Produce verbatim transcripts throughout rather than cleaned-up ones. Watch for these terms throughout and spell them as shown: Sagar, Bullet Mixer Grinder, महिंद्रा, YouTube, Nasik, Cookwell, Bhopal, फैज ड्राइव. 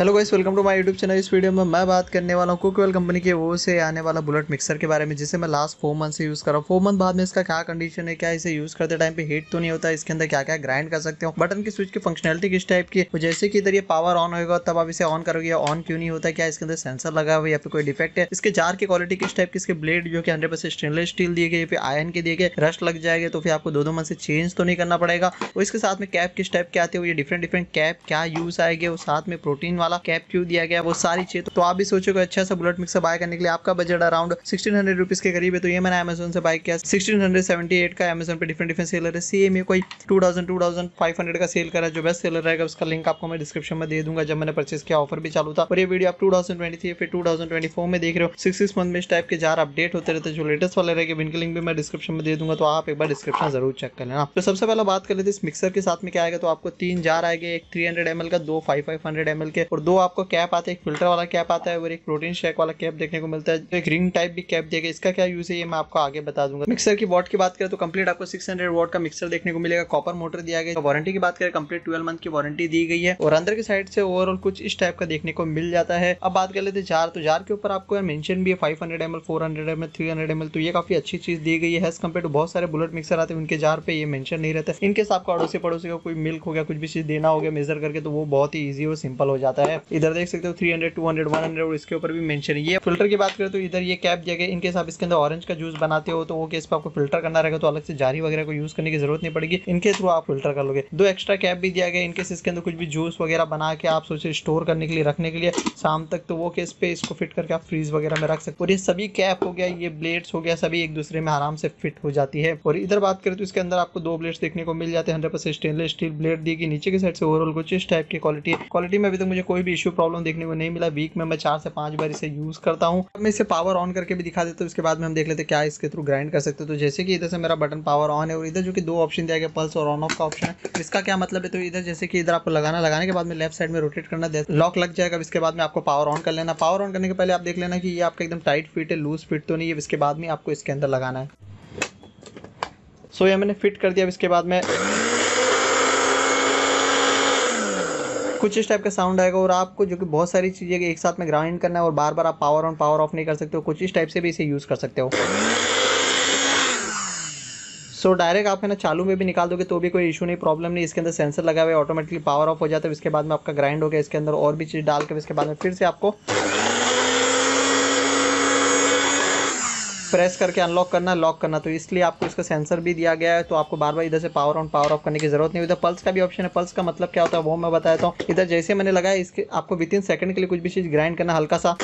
Hello guys, welcome to my YouTube channel. इस video में मैं बात करने वाला हूँ कुकवेल कंपनी के वो से आने वाला बुलेट मिक्सर के बारे में, जिसे मैं लास्ट फोर मंथ से यूज़ कर रहा हूँ। फोर मंथ बाद में इसका क्या कंडीशन है, क्या इसे यूज़ करते टाइम पे हीट तो नहीं होता, इसके अंदर क्या क्या ग्राइंड कर सकते हो, बटन की स्विच की फंक्शनलिटी किस टाइप की, जैसे कि इधर ये पावर ऑन होगा तब आप इसे ऑन करोगे, ऑन क्यों नहीं होता, क्या इसके अंदर सेंसर लगा हुआ या फिर कोई डिफेक्ट है, इसके जार की क्वालिटी किस टाइप की, इसके ब्लेड जो कि हंड्रेड परसेंट स्टेनलेस स्टील दिए गए, फिर आयरन के दिए गए, रस्ट लग जाएगा तो फिर आपको दो दो मंथ से चेंज तो नहीं करना पड़ेगा। और इसके साथ में कैप किस टाइप के आते हो, ये डिफरेंट डिफरेंट कैप क्या यूज आएंगे, और साथ में प्रोटीन कैप क्यों दिया गया वो सारी चीज, तो आप भी सोचो अच्छा सा बुलेट मिक्सर बाय करने के लिए आपका बजट अराउंड सोलह सौ रुपीस के करीब है। तो ये मैंने अमेज़न से बाय किया, सोलह सौ अठहत्तर का अमेज़न पे डिफरेंट डिफरेंट सेलर है। सेम ये कोई दो हज़ार, पच्चीस सौ का सेल करा, जो बेस्ट सेलर रहेगा उसका लिंक आपको मैं डिस्क्रिप्शन में दे दूंगा। जब मैंने परचेस किया ऑफर भी चालू था। और ये वीडियो आप दो हज़ार तेईस फिर दो हज़ार चौबीस में देख रहे हो। सिक्स सिक्स मंथ में इस टाइप के जार अपडेट होते रहते हैं, जो लेटेस्ट वाले रहेंगे इनके लिंक भी मैं डिस्क्रिप्शन में दे दूंगा, तो आप एक बार डिस्क्रिप्शन जरूर चेक कर लेना। तो सबसे पहले बात कर लेते हैं इस मिक्सर के साथ में क्या आएगा, तो आपको तीन जार आएंगे, एक थ्री हंड्रेड एम एल का, दो five five hundred M L के, और दो आपको कैप आते हैं, एक फिल्टर वाला कैप आता है और एक प्रोटीन शेक वाला कैप देखने को मिलता है, तो एक रिंग टाइप भी कैप देगा। इसका क्या यूज है ये मैं आपको आगे बता दूंगा। मिक्सर की वॉट की बात करें तो कंप्लीट आपको छह सौ वॉट का मिक्सर देखने को मिलेगा, कॉपर मोटर दिया गया। तो वारंटी की बात करें कंप्लीट ट्वेल्व मंथ की वारंटी दी गई है, और अंदर की साइड से ओवरऑल कुछ इस टाइप का देखने को मिल जाता है। अब बात कर लेते जार, तो जार के ऊपर आपको मेंशन भी है five hundred M L, four hundred M L, three hundred M L, तो ये काफी अच्छी चीज दी गई है एज कम्पेयर टू बहुत सारे बुलेट मिक्सर आते हैं उनके जार पे ये मेंशन नहीं रहता। इनकेस आपको अड़ोसी पड़ोसी का कोई मिल्क हो गया, कुछ भी चीज देना हो गया मेजर करके, तो वो बहुत ही ईजी और सिंपल हो जाता है। इधर देख सकते हो तीन सौ, दो सौ, एक सौ और इसके ऊपर भी मेंशन है। ये फिल्टर की बात करें तो इधर ये कैप दिया गया, इन केस आप इसके अंदर ऑरेंज का जूस बनाते हो तो वो केस पे आपको फिल्टर करना रहेगा, तो अलग से जारी वगैरह को यूज करने की जरूरत नहीं पड़ेगी, इनके थ्रू आप फिल्टर कर लोगे। दो एक्स्ट्रा कैप भी दिया गया, इनकेस इसके अंदर कुछ भी जूस वगैरह बना के आप सोचे स्टोर करने के लिए, रखने के लिए शाम तक, तो वो केस पे इसको फिट करके आप फ्रीज वगैरह में रख सकते हो। और ये सभी कैप हो गया, ये ब्लेड्स हो गया, सभी एक दूसरे में आराम से फिट हो जाती है। और इधर बात करें तो इसके अंदर आपको दो ब्लेड्स देखने को मिल जाते हैं, hundred percent stainless steel blade दी गई। नीचे की साइड से ओवरऑल कुछ इस टाइप की क्वालिटी क्वालिटी में अभी तक मुझे कोई भी इशू प्रॉब्लम देखने को नहीं मिला। वीक में मैं चार से पांच बार इसे यूज करता हूं। अब मैं इसे पावर ऑन करके भी दिखा देता हूं, उसके बाद में हम देख लेते हैं क्या इसके थ्रू ग्राइंड कर सकते हो। तो जैसे कि इधर से मेरा बटन पावर ऑन है, और इधर जो कि दो ऑप्शन दिया गया, पल्स और ऑन ऑफ का ऑप्शन है। इसका क्या मतलब है, तो इधर जैसे कि इधर आपको लगाना, लगाने के बाद में लेफ्ट साइड में रोटेट करना, लॉक लग जाएगा। इसके बाद में आपको पावर ऑन कर लेना। पावर ऑन करने के पहले आप देख लेना कि ये आपका एकदम टाइट फिट है, लूज फिट तो नहीं है। इसके बाद में आपको इसके अंदर लगाना है। सो ये मैंने फिट कर दिया। इसके बाद में कुछ इस टाइप का साउंड आएगा, और आपको जो कि बहुत सारी चीज़ें एक साथ में ग्राइंड करना है और बार बार आप पावर ऑन पावर ऑफ नहीं कर सकते हो, कुछ इस टाइप से भी इसे यूज़ कर सकते हो। सो so, डायरेक्ट आप है ना चालू में भी निकाल दोगे तो भी कोई इशू नहीं, प्रॉब्लम नहीं। इसके अंदर सेंसर लगा हुआ है, ऑटोमेटिकली पावर ऑफ हो जाता है। इसके बाद में आपका ग्राइंड हो गया, इसके अंदर और भी चीज़ डाल कर इसके बाद में फिर से आपको प्रेस करके अनलॉक करना, लॉक करना, तो इसलिए आपको इसका सेंसर भी दिया गया है, तो आपको बार बार इधर से पावर ऑन पावर ऑफ करने की जरूरत नहीं। इधर पल्स का भी ऑप्शन है। पल्स का मतलब क्या होता है वो मैं बताता हूँ। इधर जैसे मैंने लगाया, इसके आपको विद इन सेकंड के लिए कुछ भी चीज़ ग्राइंड करना, हल्का सा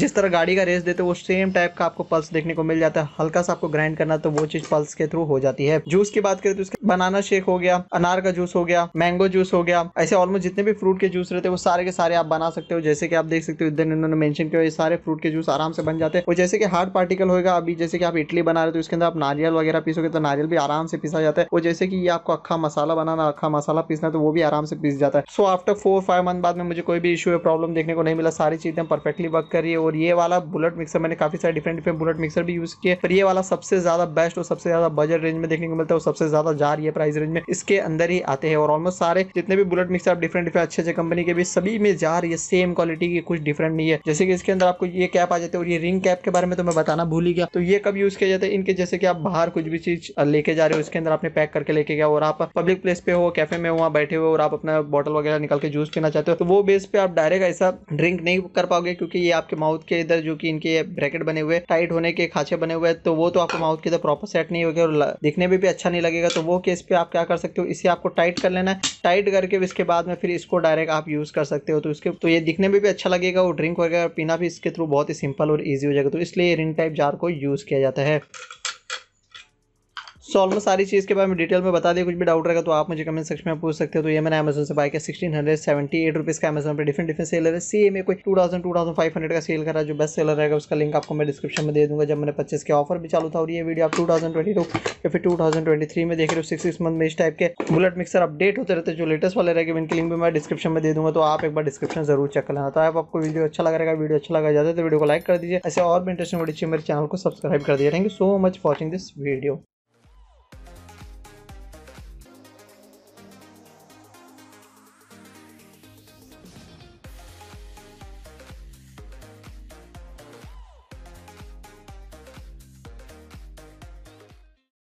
जिस तरह गाड़ी का रेस देते हो वो सेम टाइप का आपको पल्स देखने को मिल जाता है। हल्का सा आपको ग्राइंड करना, तो वो चीज पल्स के थ्रू हो जाती है। जूस की बात करें तो इसके बनाना शेक हो गया, अनार का जूस हो गया, मैंगो जूस हो गया, ऐसे ऑलमोस्ट जितने भी फ्रूट के जूस रहते हैं वो सारे के सारे आप बना सकते हो। जैसे कि आप देख सकते हो इधर इन्होंने मेंशन किया, ये सारे फ्रूट के जूस आराम से बन जाते हैं। और जैसे कि हार्ड पार्टिकल होगा, अभी जैसे कि आप इडली बना रहे हो तो इसके अंदर आप नारियल वगैरह पीसोगे तो नारियल भी आराम से पीसा जाता है। और जैसे कि ये आपको अक्खा मसाला बनाना, अक्खा मसाला पीसना, तो वो भी आराम से पीस जाता है। So after four five month बाद में मुझे कोई भी इशू या प्रॉब्लम देखने को नहीं मिला, सारी चीजें परफेक्टली वर्क कर रही है। और ये वाला बुलेट मिक्सर मैंने काफी सारे डिफरेंट डिफरेंट बुलेट मिक्सर भी यूज किए, पर ये वाला सबसे ज्यादा बेस्ट और सबसे ज्यादा बजट रेंज में देखने को मिलता है, और सबसे ज्यादा जार ये प्राइस रेंज में इसके अंदर ही आते हैं। और ऑलमोस्ट सारे जितने भी बुलेट मिक्सर आप डिफरेंट डिफरेंट अच्छे अच्छे कंपनी के भी, सभी में जार ये सेम क्वालिटी की, कुछ डिफरेंट नहीं है। जैसे कि इसके अंदर आपको ये कैप आ जाते हैं, और ये रिंग कैप के बारे में तो मैं बताना भूल ही गया। तो ये कब यूज किया जाता है, इनके जैसे कि आप बाहर कुछ भी चीज लेके जा रहे हो, इसके अंदर आपने पैक करके लेके गया, और आप पब्लिक प्लेस पे हो, कैफे में वहाँ बैठे हो और आप अपना बॉटल वगैरह निकाल के जूस पीना चाहते हो, तो वो बेस पे आप डायरेक्ट ऐसा ड्रिंक नहीं कर पाओगे, क्योंकि ये आपके माउथ के इधर जो कि इनके ब्रैकेट बने हुए, टाइट होने के खांचे बने हुए, तो वो तो आपको माउथ के इधर प्रॉपर सेट नहीं होगा और दिखने में भी अच्छा नहीं लगेगा। तो वो केस पे आप क्या कर सकते हो, इसे आपको टाइट कर लेना है। टाइट करके इसके बाद में फिर इसको डायरेक्ट आप यूज कर सकते हो, तो इसके तो ये दिखने में भी अच्छा लगेगा और ड्रिंक वगैरह पीना भी इसके थ्रू बहुत ही सिंपल और ईजी हो जाएगा। तो इसलिए रिंग टाइप जार को यूज किया जाता है। सो ऑलमोस्ट सारी चीज़ के बारे में डिटेल में बता दिया। कुछ भी डाउट रहेगा तो आप मुझे कमेंट सेक्शन में पूछ सकते हो। तो ये मैंने अमेज़न से बाय किया, sixteen hundred seventy eight rupees का अमेज़न पे डिफरेंट डिफरेंट सेलर है। सेम है कोई two thousand two thousand five hundred का सेल करा, जो बेस्ट सेलर रहेगा उसका लिंक आपको मैं डिस्क्रिप्शन में दे दूंगा। जब मैंने पच्चीस के ऑफर भी चालू था, और ये वीडियो आप टू थाउजेंड ट्वेंटी टू या फिर टू थाउजेंड ट्वेंटी थ्री में देख रहे हो। सिक्स सिक्स मंथ में इस टाइप के बुलेट मिक्सर अपडेट होते रहते हैं, जो लेटेस्ट वाले रहेंगे इनके लिंक भी मैं डिस्क्रिप्शन में दे दूँगा, तो आप एक बार डिस्क्रिप्शन जरूर चेक कर लेना। तो आप आपको वीडियो अच्छा लग रहा है, वीडियो अच्छा लगा जाता है तो वीडियो को लाइक कर दीजिए। ऐसे और भी इंटरेस्टिंग वीडियो चाहिए मेरे चैनल को सब्सक्राइब कर दीजिए। Thank you so much for watching this video.